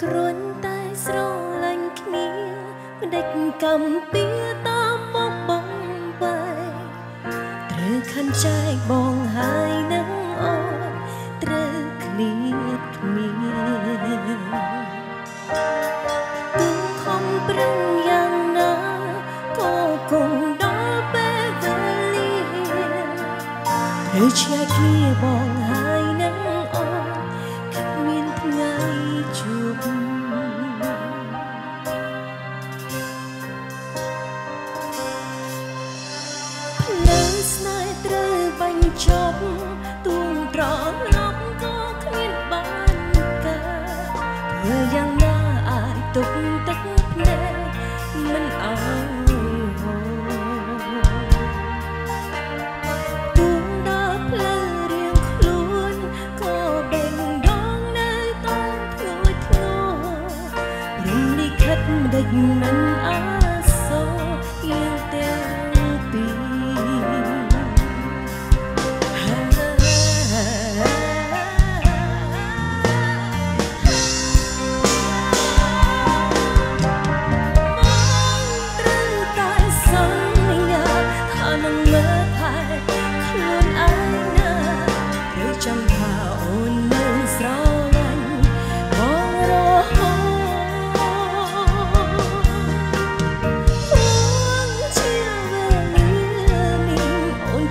ก็อ่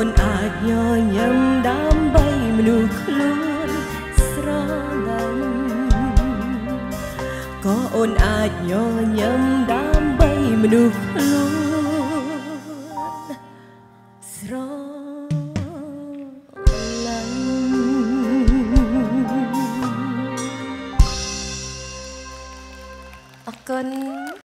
อนอาจย่อเยิ้มดามใบมนุษย์